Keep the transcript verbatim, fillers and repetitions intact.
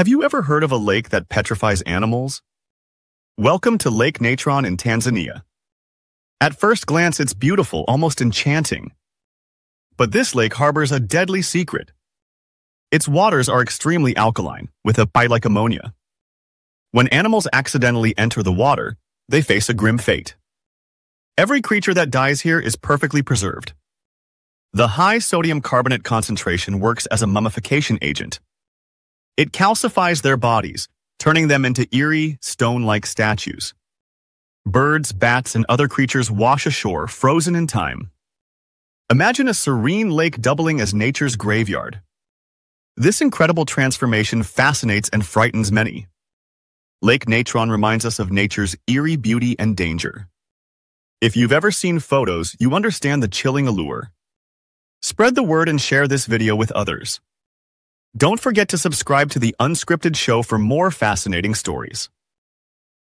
Have you ever heard of a lake that petrifies animals? Welcome to Lake Natron in Tanzania. At first glance, it's beautiful, almost enchanting. But this lake harbors a deadly secret. Its waters are extremely alkaline, with a bite like ammonia. When animals accidentally enter the water, they face a grim fate. Every creature that dies here is perfectly preserved. The high sodium carbonate concentration works as a mummification agent. It calcifies their bodies, turning them into eerie, stone-like statues. Birds, bats, and other creatures wash ashore, frozen in time. Imagine a serene lake doubling as nature's graveyard. This incredible transformation fascinates and frightens many. Lake Natron reminds us of nature's eerie beauty and danger. If you've ever seen photos, you understand the chilling allure. Spread the word and share this video with others. Don't forget to subscribe to The Unscripted Show for more fascinating stories.